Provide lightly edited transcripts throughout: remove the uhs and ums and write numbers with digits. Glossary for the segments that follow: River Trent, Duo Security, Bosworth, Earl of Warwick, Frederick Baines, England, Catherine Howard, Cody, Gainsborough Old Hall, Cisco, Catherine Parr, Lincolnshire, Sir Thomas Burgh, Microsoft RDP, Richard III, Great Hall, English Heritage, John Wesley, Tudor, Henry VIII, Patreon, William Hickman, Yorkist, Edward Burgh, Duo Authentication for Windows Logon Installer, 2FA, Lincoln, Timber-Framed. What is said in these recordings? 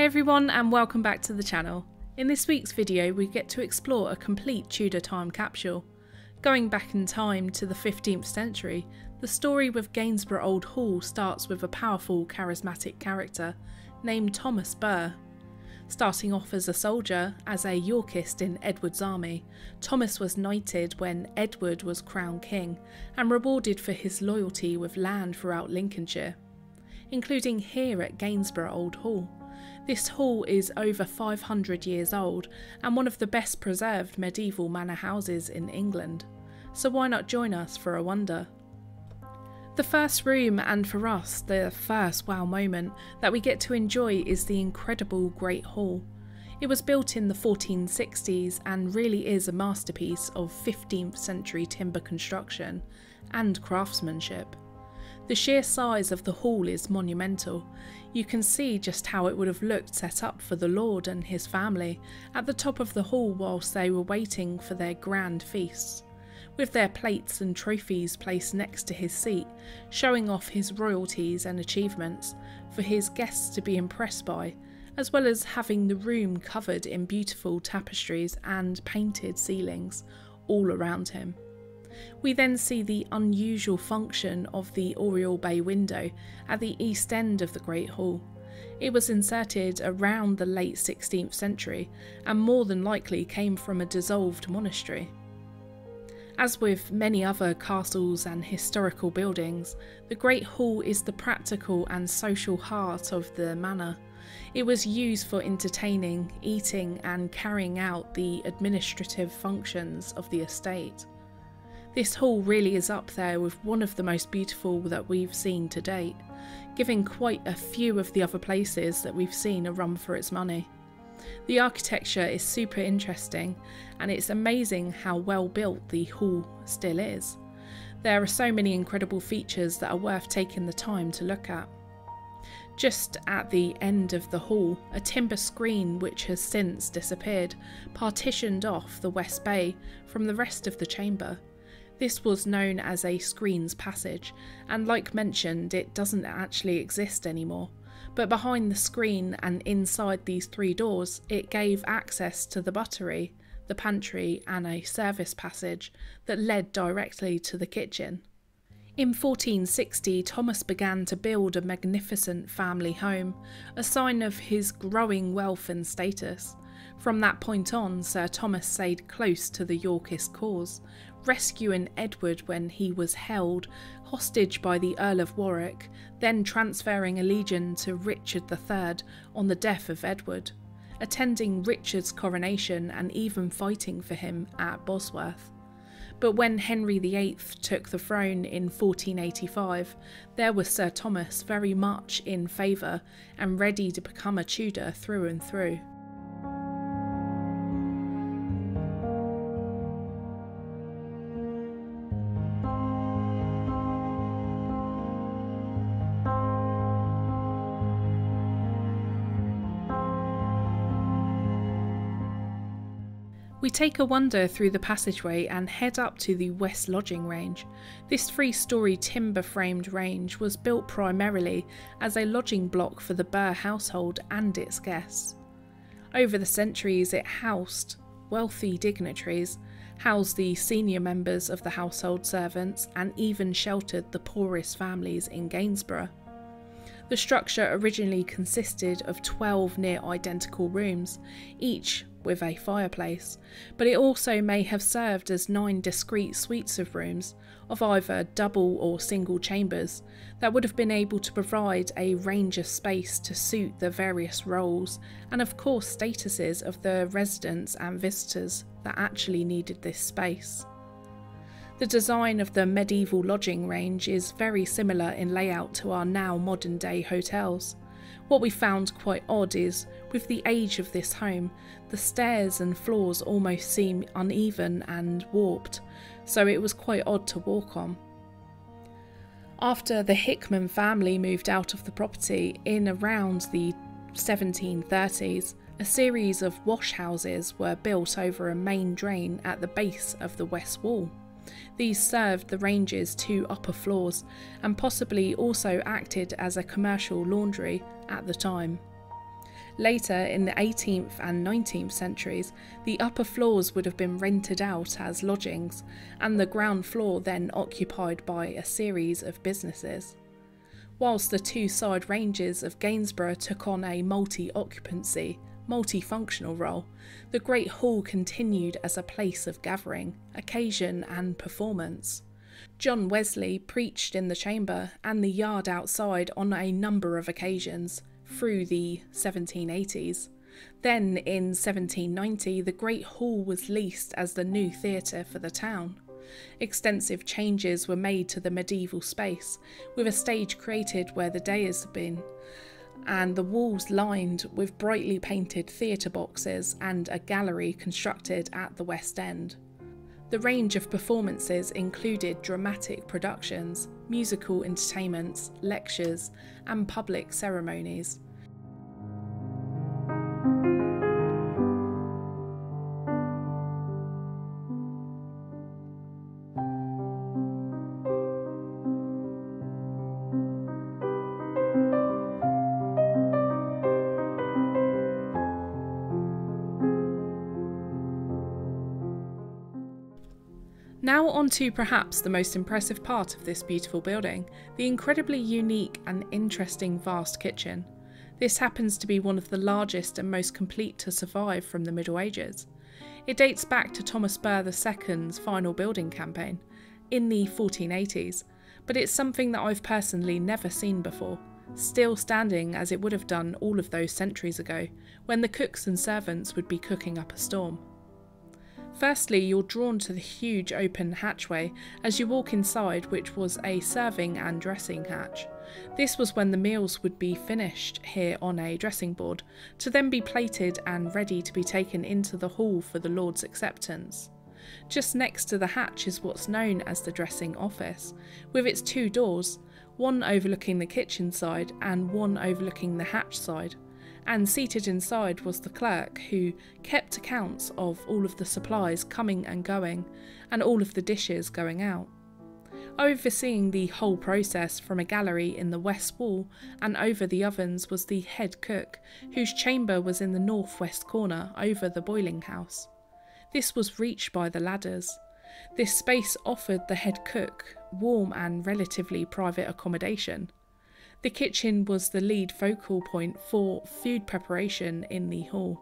Hey everyone and welcome back to the channel. In this week's video we get to explore a complete Tudor time capsule. Going back in time to the 15th century, the story with Gainsborough Old Hall starts with a powerful, charismatic character named Thomas Burgh. Starting off as a soldier, as a Yorkist in Edward's army, Thomas was knighted when Edward was crowned king and rewarded for his loyalty with land throughout Lincolnshire, including here at Gainsborough Old Hall. This hall is over 500 years old and one of the best preserved medieval manor houses in England, so why not join us for a wonder? The first room, and for us the first wow moment, that we get to enjoy is the incredible Great Hall. It was built in the 1460s and really is a masterpiece of 15th century timber construction and craftsmanship. The sheer size of the hall is monumental. You can see just how it would have looked set up for the Lord and his family at the top of the hall whilst they were waiting for their grand feasts, with their plates and trophies placed next to his seat, showing off his royalties and achievements for his guests to be impressed by, as well as having the room covered in beautiful tapestries and painted ceilings all around him. We then see the unusual function of the oriel bay window at the east end of the Great Hall. It was inserted around the late 16th century and more than likely came from a dissolved monastery. As with many other castles and historical buildings, the Great Hall is the practical and social heart of the manor. It was used for entertaining, eating and carrying out the administrative functions of the estate. This hall really is up there with one of the most beautiful that we've seen to date, giving quite a few of the other places that we've seen a run for its money. The architecture is super interesting and it's amazing how well built the hall still is. There are so many incredible features that are worth taking the time to look at. Just at the end of the hall, a timber screen which has since disappeared partitioned off the West Bay from the rest of the chamber. This was known as a screen's passage, and like mentioned, it doesn't actually exist anymore. But behind the screen and inside these three doors, it gave access to the buttery, the pantry, and a service passage that led directly to the kitchen. In 1460, Thomas began to build a magnificent family home, a sign of his growing wealth and status. From that point on, Sir Thomas stayed close to the Yorkist cause, rescuing Edward when he was held hostage by the Earl of Warwick, then transferring allegiance to Richard III on the death of Edward, attending Richard's coronation and even fighting for him at Bosworth. But when Henry VIII took the throne in 1485, there was Sir Thomas very much in favour and ready to become a Tudor through and through. We take a wander through the passageway and head up to the West Lodging Range. This three-storey timber-framed range was built primarily as a lodging block for the Burgh household and its guests. Over the centuries it housed wealthy dignitaries, housed the senior members of the household servants and even sheltered the poorest families in Gainsborough. The structure originally consisted of 12 near-identical rooms, each with a fireplace, but it also may have served as 9 discrete suites of rooms, of either double or single chambers, that would have been able to provide a range of space to suit the various roles and of course statuses of the residents and visitors that actually needed this space. The design of the medieval lodging range is very similar in layout to our now modern day hotels. What we found quite odd is, with the age of this home, the stairs and floors almost seem uneven and warped, so it was quite odd to walk on. After the Hickman family moved out of the property in around the 1730s, a series of wash houses were built over a main drain at the base of the west wall. These served the range's 2 upper floors and possibly also acted as a commercial laundry at the time. Later, in the 18th and 19th centuries, the upper floors would have been rented out as lodgings, and the ground floor then occupied by a series of businesses. Whilst the two side ranges of Gainsborough took on a multi-occupancy, multifunctional role, the Great Hall continued as a place of gathering, occasion and performance. John Wesley preached in the chamber and the yard outside on a number of occasions through the 1780s. Then in 1790 the Great Hall was leased as the new theatre for the town. Extensive changes were made to the medieval space, with a stage created where the dais had been, and the walls lined with brightly painted theatre boxes and a gallery constructed at the west end. The range of performances included dramatic productions, musical entertainments, lectures, and public ceremonies. Now on to perhaps the most impressive part of this beautiful building, the incredibly unique and interesting vast kitchen. This happens to be one of the largest and most complete to survive from the Middle Ages. It dates back to Thomas Burgh II's final building campaign, in the 1480s, but it's something that I've personally never seen before, still standing as it would have done all of those centuries ago, when the cooks and servants would be cooking up a storm. Firstly, you're drawn to the huge open hatchway as you walk inside, which was a serving and dressing hatch. This was when the meals would be finished here on a dressing board, to then be plated and ready to be taken into the hall for the Lord's acceptance. Just next to the hatch is what's known as the dressing office, with its two doors, one overlooking the kitchen side and one overlooking the hatch side. And seated inside was the clerk, who kept accounts of all of the supplies coming and going, and all of the dishes going out. Overseeing the whole process from a gallery in the west wall and over the ovens was the head cook, whose chamber was in the northwest corner over the boiling house. This was reached by the ladders. This space offered the head cook warm and relatively private accommodation. The kitchen was the lead focal point for food preparation in the hall.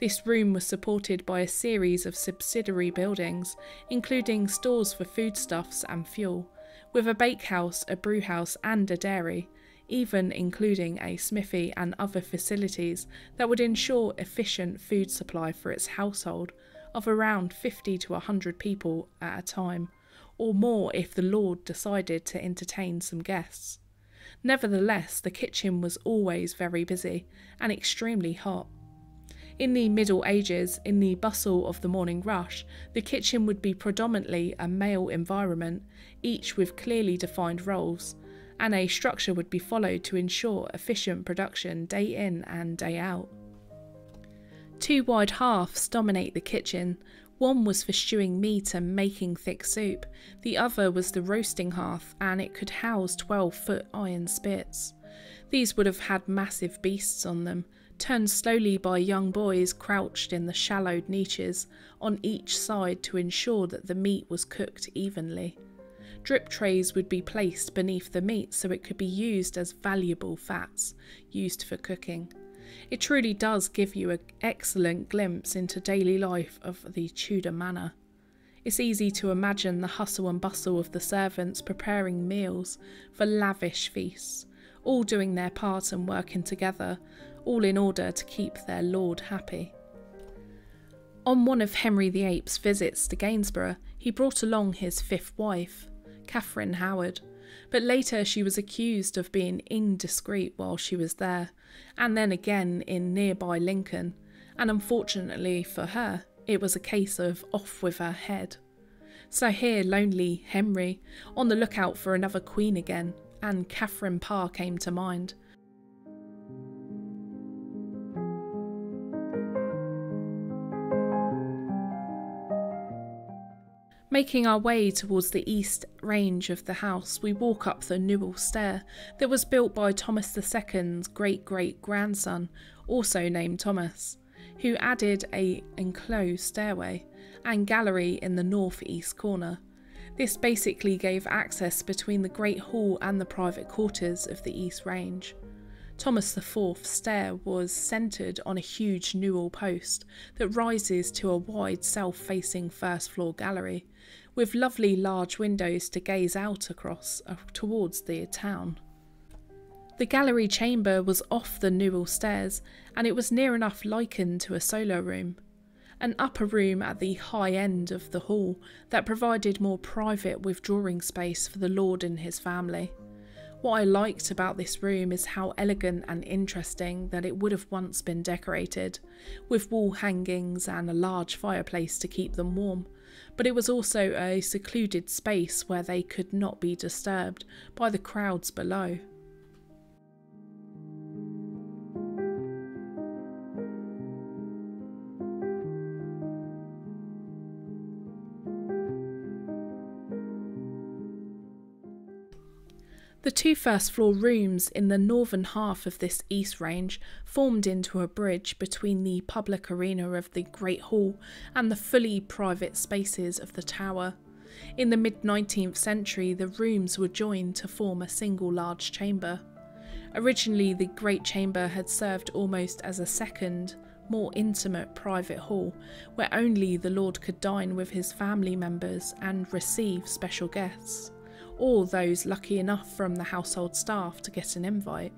This room was supported by a series of subsidiary buildings, including stores for foodstuffs and fuel, with a bakehouse, a brewhouse and a dairy, even including a smithy and other facilities that would ensure efficient food supply for its household of around 50 to 100 people at a time, or more if the Lord decided to entertain some guests. Nevertheless, the kitchen was always very busy and extremely hot. In the Middle Ages, in the bustle of the morning rush, the kitchen would be predominantly a male environment, each with clearly defined roles, and a structure would be followed to ensure efficient production day in and day out. Two wide hearths dominate the kitchen. One was for stewing meat and making thick soup, the other was the roasting hearth, and it could house 12-foot iron spits. These would have had massive beasts on them, turned slowly by young boys crouched in the shallowed niches on each side to ensure that the meat was cooked evenly. Drip trays would be placed beneath the meat so it could be used as valuable fats, used for cooking. It truly does give you an excellent glimpse into daily life of the Tudor manor. It's easy to imagine the hustle and bustle of the servants preparing meals for lavish feasts, all doing their part and working together, all in order to keep their lord happy. On one of Henry VIII's visits to Gainsborough, he brought along his fifth wife, Catherine Howard, but later she was accused of being indiscreet while she was there, and then again in nearby Lincoln, and unfortunately for her, it was a case of off with her head. So here lonely Henry, on the lookout for another queen again, and Catherine Parr came to mind. Making our way towards the east range of the house, we walk up the Newell Stair that was built by Thomas II's great-great-grandson, also named Thomas, who added an enclosed stairway and gallery in the northeast corner. This basically gave access between the Great Hall and the private quarters of the East Range. Thomas IV's stair was centred on a huge newel post that rises to a wide south-facing first-floor gallery, with lovely large windows to gaze out across towards the town. The gallery chamber was off the newel stairs, and it was near enough likened to a solo room. An upper room at the high end of the hall that provided more private withdrawing space for the lord and his family. What I liked about this room is how elegant and interesting that it would have once been decorated, with wall hangings and a large fireplace to keep them warm, but it was also a secluded space where they could not be disturbed by the crowds below. The two first-floor rooms in the northern half of this East Range formed into a bridge between the public arena of the Great Hall and the fully private spaces of the tower. In the mid-19th century, the rooms were joined to form a single large chamber. Originally, the Great Chamber had served almost as a second, more intimate private hall, where only the lord could dine with his family members and receive special guests, or those lucky enough from the household staff to get an invite.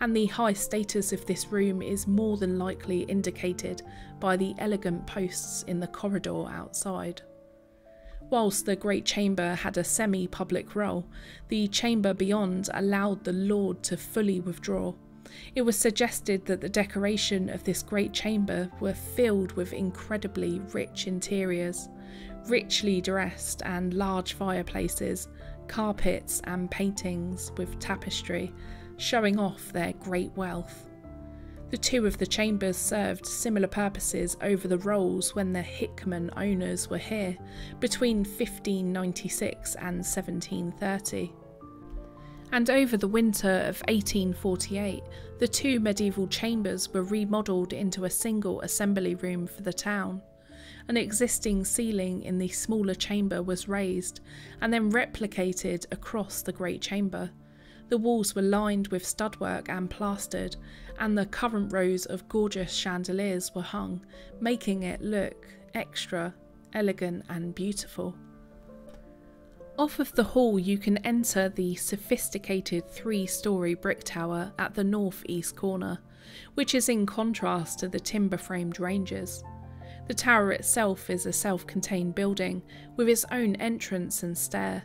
And the high status of this room is more than likely indicated by the elegant posts in the corridor outside. Whilst the Great Chamber had a semi-public role, the chamber beyond allowed the lord to fully withdraw. It was suggested that the decoration of this Great Chamber were filled with incredibly rich interiors, richly dressed and large fireplaces, carpets and paintings with tapestry, showing off their great wealth. The two of the chambers served similar purposes over the rolls when the Hickman owners were here, between 1596 and 1730. And over the winter of 1848, the two medieval chambers were remodelled into a single assembly room for the town. An existing ceiling in the smaller chamber was raised and then replicated across the Great Chamber. The walls were lined with studwork and plastered, and the current rows of gorgeous chandeliers were hung, making it look extra, elegant and beautiful. Off of the hall you can enter the sophisticated three-storey brick tower at the northeast corner, which is in contrast to the timber-framed ranges. The tower itself is a self-contained building, with its own entrance and stair.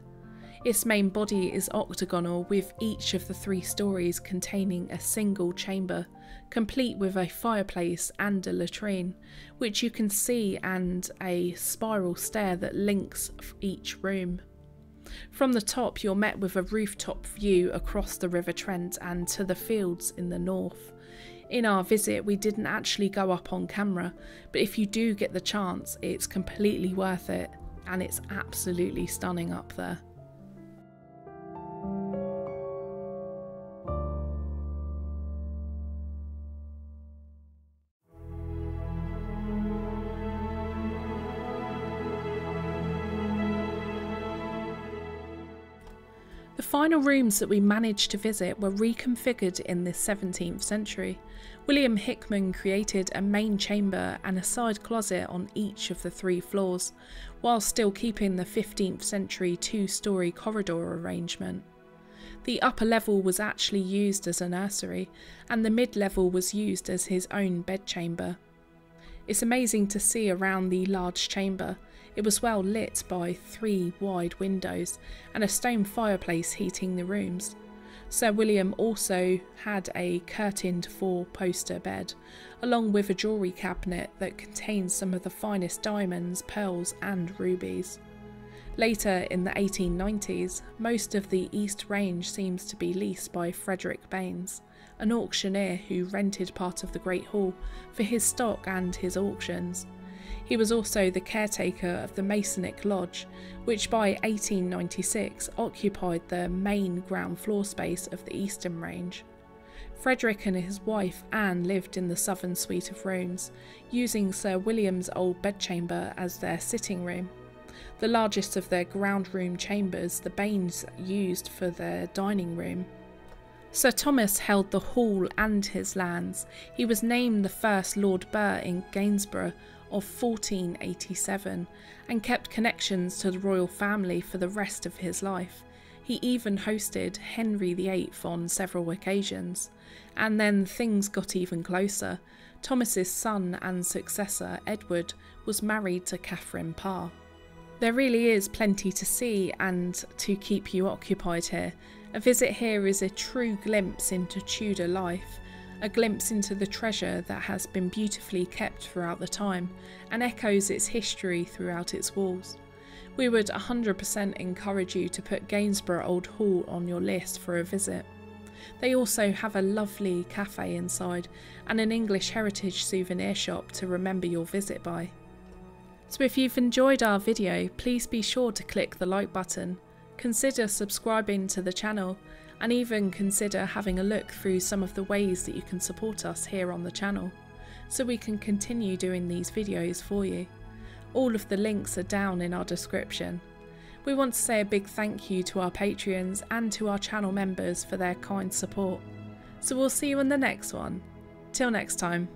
Its main body is octagonal, with each of the three stories containing a single chamber, complete with a fireplace and a latrine, which you can see, and a spiral stair that links each room. From the top you're met with a rooftop view across the River Trent and to the fields in the north. In our visit, we didn't actually go up on camera, but if you do get the chance, it's completely worth it, and it's absolutely stunning up there. The final rooms that we managed to visit were reconfigured in the 17th century. William Hickman created a main chamber and a side closet on each of the three floors, while still keeping the 15th century two-storey corridor arrangement. The upper level was actually used as a nursery, and the mid-level was used as his own bedchamber. It's amazing to see around the large chamber. It was well lit by three wide windows and a stone fireplace heating the rooms. Sir William also had a curtained four-poster bed, along with a jewellery cabinet that contained some of the finest diamonds, pearls and rubies. Later in the 1890s, most of the East Range seems to be leased by Frederick Baines, an auctioneer who rented part of the Great Hall for his stock and his auctions. He was also the caretaker of the Masonic Lodge, which by 1896 occupied the main ground floor space of the Eastern Range. Frederick and his wife Anne lived in the southern suite of rooms, using Sir William's old bedchamber as their sitting room. The largest of their ground room chambers, the Baines used for their dining room. Sir Thomas held the hall and his lands. He was named the first Lord Burgh in Gainsborough of 1487 and kept connections to the royal family for the rest of his life. He even hosted Henry VIII on several occasions. And then things got even closer. Thomas's son and successor, Edward, was married to Catherine Parr. There really is plenty to see and to keep you occupied here. A visit here is a true glimpse into Tudor life, a glimpse into the treasure that has been beautifully kept throughout the time and echoes its history throughout its walls. We would 100% encourage you to put Gainsborough Old Hall on your list for a visit. They also have a lovely cafe inside and an English Heritage souvenir shop to remember your visit by. So if you've enjoyed our video, please be sure to click the like button, consider subscribing to the channel, and even consider having a look through some of the ways that you can support us here on the channel, so we can continue doing these videos for you. All of the links are down in our description. We want to say a big thank you to our Patreons and to our channel members for their kind support. So we'll see you in the next one. Till next time.